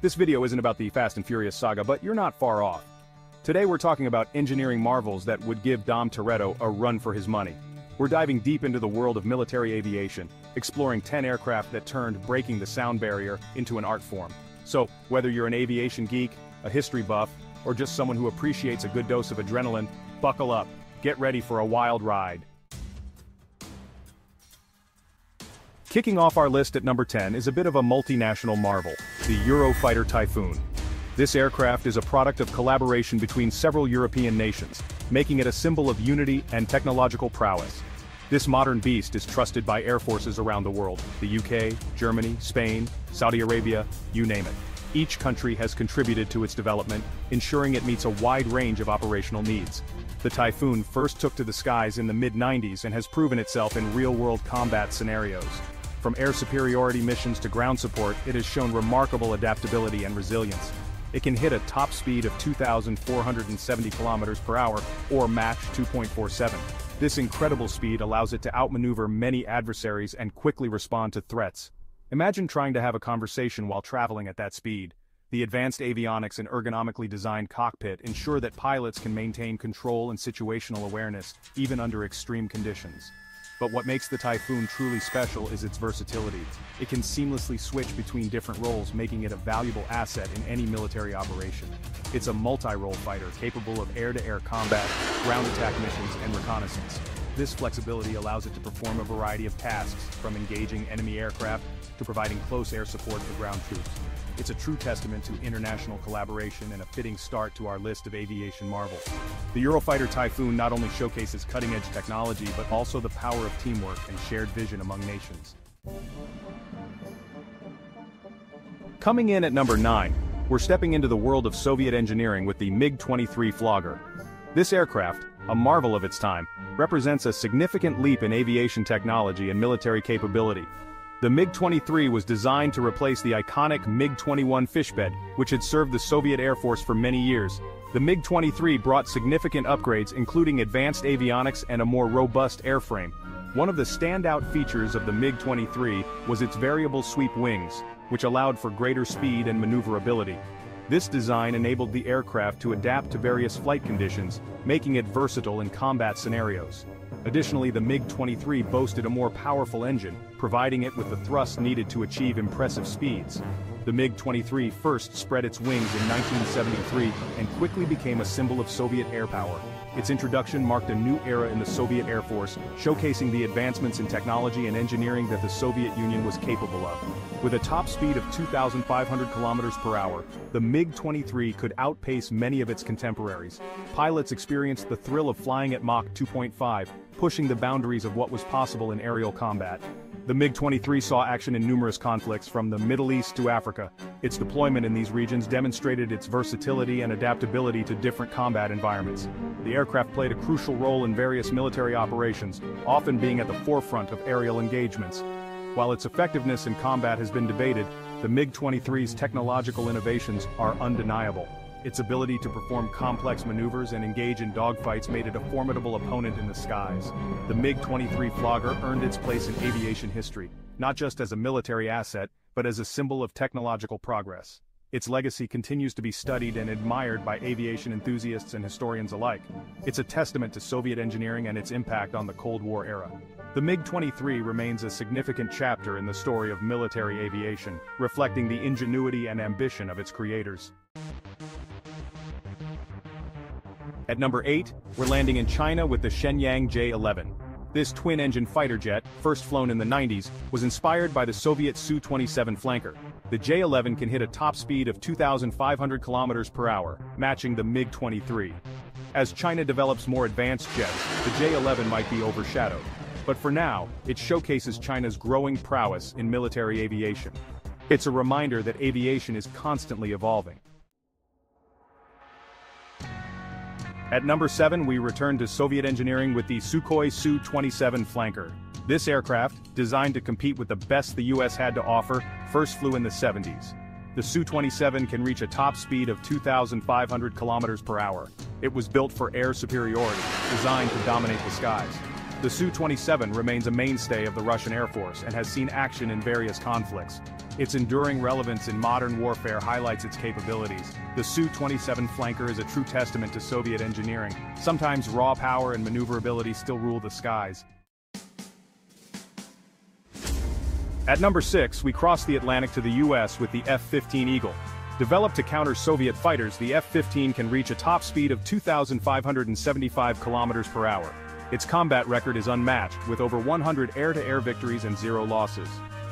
This video isn't about the Fast and Furious saga, but you're not far off. Today we're talking about engineering marvels that would give Dom Toretto a run for his money. We're diving deep into the world of military aviation, exploring 10 aircraft that turned breaking the sound barrier into an art form. So, whether you're an aviation geek, a history buff, or just someone who appreciates a good dose of adrenaline, buckle up, get ready for a wild ride. Kicking off our list at number 10 is a bit of a multinational marvel, the Eurofighter Typhoon. This aircraft is a product of collaboration between several European nations, making it a symbol of unity and technological prowess. This modern beast is trusted by air forces around the world, the UK, Germany, Spain, Saudi Arabia, you name it. Each country has contributed to its development, ensuring it meets a wide range of operational needs. The Typhoon first took to the skies in the mid-90s and has proven itself in real-world combat scenarios. From air superiority missions to ground support, it has shown remarkable adaptability and resilience. It can hit a top speed of 2,470 kilometers per hour, or Mach 2.47. This incredible speed allows it to outmaneuver many adversaries and quickly respond to threats. Imagine trying to have a conversation while traveling at that speed. The advanced avionics and ergonomically designed cockpit ensure that pilots can maintain control and situational awareness, even under extreme conditions. But what makes the Typhoon truly special is its versatility. It can seamlessly switch between different roles, making it a valuable asset in any military operation. It's a multi-role fighter capable of air-to-air combat, ground attack missions, and reconnaissance. This flexibility allows it to perform a variety of tasks, from engaging enemy aircraft to providing close air support for ground troops. It's a true testament to international collaboration and a fitting start to our list of aviation marvels. The Eurofighter Typhoon not only showcases cutting-edge technology but also the power of teamwork and shared vision among nations. Coming in at number 9, we're stepping into the world of Soviet engineering with the MiG-23 Flogger. This aircraft, a marvel of its time, represents a significant leap in aviation technology and military capability. The MiG-23 was designed to replace the iconic MiG-21 fishbed, which had served the Soviet Air Force for many years. The MiG-23 brought significant upgrades, including advanced avionics and a more robust airframe. One of the standout features of the MiG-23 was its variable sweep wings, which allowed for greater speed and maneuverability. This design enabled the aircraft to adapt to various flight conditions, making it versatile in combat scenarios. Additionally, the MiG-23 boasted a more powerful engine, providing it with the thrust needed to achieve impressive speeds. The MiG-23 first spread its wings in 1973 and quickly became a symbol of Soviet air power. Its introduction marked a new era in the Soviet Air Force, showcasing the advancements in technology and engineering that the Soviet Union was capable of. With a top speed of 2,500 kilometers per hour, the MiG-23 could outpace many of its contemporaries. Pilots experienced the thrill of flying at Mach 2.5, pushing the boundaries of what was possible in aerial combat. The MiG-23 saw action in numerous conflicts from the Middle East to Africa. Its deployment in these regions demonstrated its versatility and adaptability to different combat environments. The aircraft played a crucial role in various military operations, often being at the forefront of aerial engagements. While its effectiveness in combat has been debated, the MiG-23's technological innovations are undeniable. Its ability to perform complex maneuvers and engage in dogfights made it a formidable opponent in the skies. The MiG-23 Flogger earned its place in aviation history, not just as a military asset, but as a symbol of technological progress. Its legacy continues to be studied and admired by aviation enthusiasts and historians alike. It's a testament to Soviet engineering and its impact on the Cold War era. The MiG-23 remains a significant chapter in the story of military aviation, reflecting the ingenuity and ambition of its creators. At number 8, we're landing in China with the Shenyang J-11. This twin-engine fighter jet, first flown in the 90s, was inspired by the Soviet Su-27 Flanker. The J-11 can hit a top speed of 2,500 kilometers per hour, matching the MiG-23. As China develops more advanced jets, the J-11 might be overshadowed. But for now, it showcases China's growing prowess in military aviation. It's a reminder that aviation is constantly evolving. At number 7, we return to Soviet engineering with the Sukhoi Su-27 Flanker. This aircraft, designed to compete with the best the US had to offer, first flew in the 70s. The Su-27 can reach a top speed of 2,500 kilometers per hour. It was built for air superiority, designed to dominate the skies. The Su-27 remains a mainstay of the Russian Air Force and has seen action in various conflicts. Its enduring relevance in modern warfare highlights its capabilities. The Su-27 Flanker is a true testament to Soviet engineering. Sometimes raw power and maneuverability still rule the skies. At number 6, we cross the Atlantic to the US with the F-15 Eagle. Developed to counter Soviet fighters, the F-15 can reach a top speed of 2,575 kilometers per hour. Its combat record is unmatched, with over 100 air-to-air victories and 0 losses.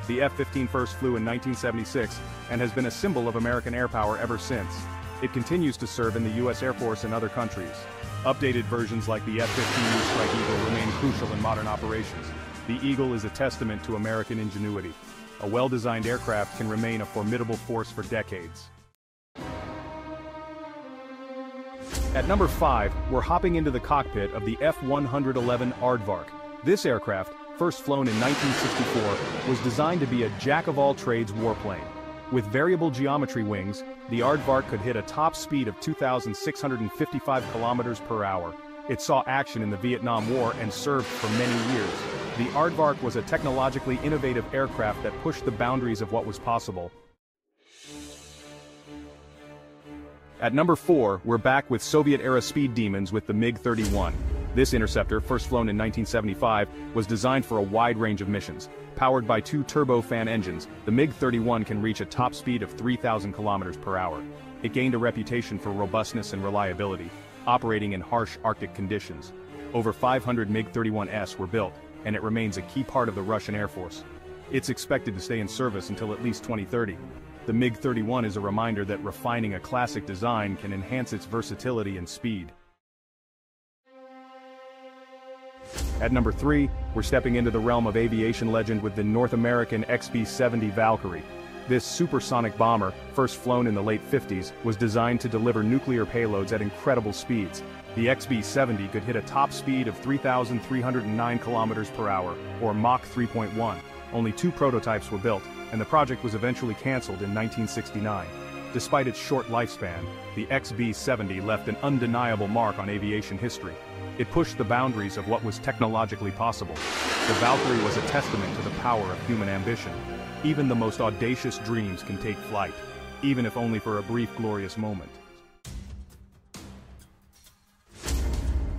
The F-15 first flew in 1976, and has been a symbol of American air power ever since. It continues to serve in the U.S. Air Force and other countries. Updated versions like the F-15 Strike Eagle remain crucial in modern operations. The Eagle is a testament to American ingenuity. A well-designed aircraft can remain a formidable force for decades. At number 5, we're hopping into the cockpit of the F-111 Aardvark. This aircraft, first flown in 1964, was designed to be a jack-of-all-trades warplane. With variable geometry wings, the Aardvark could hit a top speed of 2,655 kilometers per hour. It saw action in the Vietnam War and served for many years. The Aardvark was a technologically innovative aircraft that pushed the boundaries of what was possible. At number 4, we're back with Soviet-era speed demons with the MiG-31. This interceptor, first flown in 1975, was designed for a wide range of missions. Powered by 2 turbofan engines, the MiG-31 can reach a top speed of 3,000 kilometers per hour. It gained a reputation for robustness and reliability, operating in harsh Arctic conditions. Over 500 MiG-31s were built, and it remains a key part of the Russian Air Force. It's expected to stay in service until at least 2030. The MiG-31 is a reminder that refining a classic design can enhance its versatility and speed. At number 3, we're stepping into the realm of aviation legend with the North American XB-70 Valkyrie. This supersonic bomber, first flown in the late 50s, was designed to deliver nuclear payloads at incredible speeds. The XB-70 could hit a top speed of 3,309 kilometers per hour, or Mach 3.1. Only 2 prototypes were built, and the project was eventually cancelled in 1969. Despite its short lifespan, the XB-70 left an undeniable mark on aviation history. It pushed the boundaries of what was technologically possible. The Valkyrie was a testament to the power of human ambition. Even the most audacious dreams can take flight, even if only for a brief, glorious moment.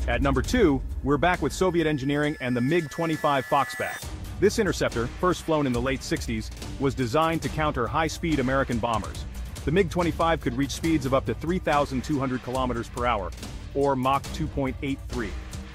At number 2, we're back with Soviet engineering and the MiG-25 Foxbat. This interceptor, first flown in the late 60s, was designed to counter high-speed American bombers. The MiG-25 could reach speeds of up to 3,200 kilometers per hour, or Mach 2.83.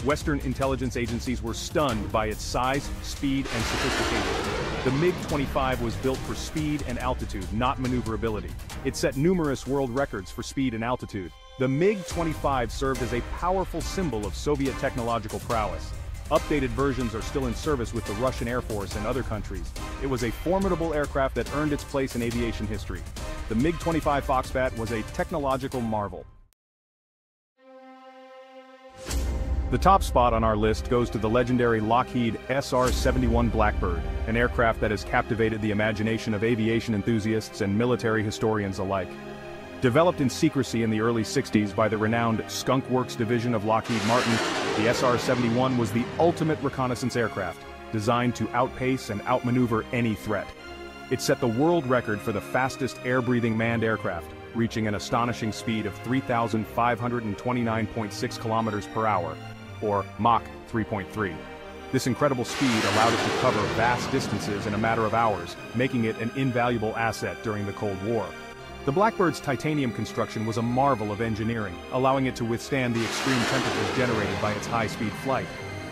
Western intelligence agencies were stunned by its size, speed, and sophistication. The MiG-25 was built for speed and altitude, not maneuverability. It set numerous world records for speed and altitude. The MiG-25 served as a powerful symbol of Soviet technological prowess. Updated versions are still in service with the Russian Air Force and other countries. It was a formidable aircraft that earned its place in aviation history. The MiG-25 Foxbat was a technological marvel. The top spot on our list goes to the legendary Lockheed SR-71 Blackbird, an aircraft that has captivated the imagination of aviation enthusiasts and military historians alike. Developed in secrecy in the early 60s by the renowned Skunk Works division of Lockheed Martin, the SR-71 was the ultimate reconnaissance aircraft, designed to outpace and outmaneuver any threat. It set the world record for the fastest air-breathing manned aircraft, reaching an astonishing speed of 3,529.6 kilometers per hour, or Mach 3.3. This incredible speed allowed it to cover vast distances in a matter of hours, making it an invaluable asset during the Cold War. The Blackbird's titanium construction was a marvel of engineering, allowing it to withstand the extreme temperatures generated by its high-speed flight.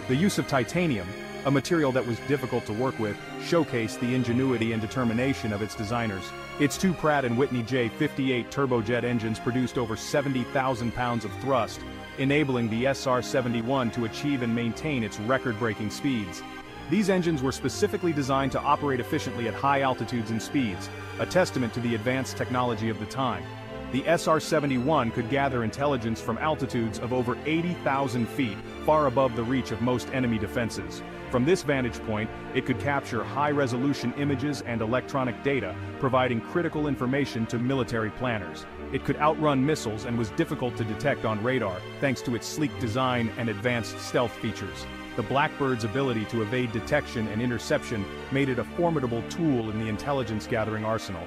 The use of titanium, a material that was difficult to work with, showcased the ingenuity and determination of its designers. Its 2 Pratt and Whitney J-58 turbojet engines produced over 70,000 pounds of thrust, enabling the SR-71 to achieve and maintain its record-breaking speeds. These engines were specifically designed to operate efficiently at high altitudes and speeds, a testament to the advanced technology of the time. The SR-71 could gather intelligence from altitudes of over 80,000 feet, far above the reach of most enemy defenses. From this vantage point, it could capture high-resolution images and electronic data, providing critical information to military planners. It could outrun missiles and was difficult to detect on radar, thanks to its sleek design and advanced stealth features. the Blackbird's ability to evade detection and interception made it a formidable tool in the intelligence-gathering arsenal.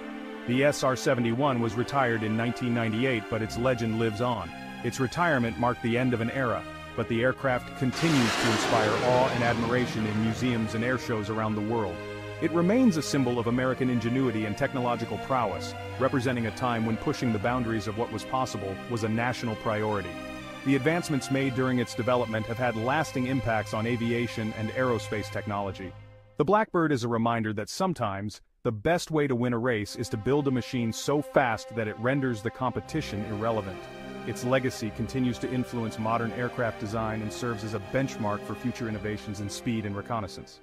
The SR-71 was retired in 1998, but its legend lives on. Its retirement marked the end of an era, but the aircraft continues to inspire awe and admiration in museums and airshows around the world. It remains a symbol of American ingenuity and technological prowess, representing a time when pushing the boundaries of what was possible was a national priority. The advancements made during its development have had lasting impacts on aviation and aerospace technology. The Blackbird is a reminder that sometimes, the best way to win a race is to build a machine so fast that it renders the competition irrelevant. Its legacy continues to influence modern aircraft design and serves as a benchmark for future innovations in speed and reconnaissance.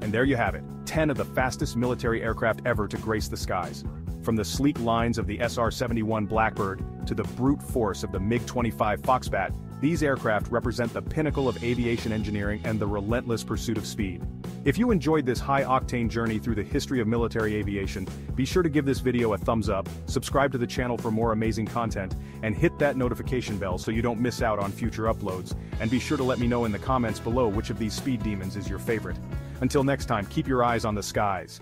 And there you have it, 10 of the fastest military aircraft ever to grace the skies. From the sleek lines of the SR-71 Blackbird to the brute force of the MiG-25 Foxbat, these aircraft represent the pinnacle of aviation engineering and the relentless pursuit of speed. If you enjoyed this high-octane journey through the history of military aviation, be sure to give this video a thumbs up, subscribe to the channel for more amazing content, and hit that notification bell so you don't miss out on future uploads, and be sure to let me know in the comments below which of these speed demons is your favorite. Until next time, keep your eyes on the skies.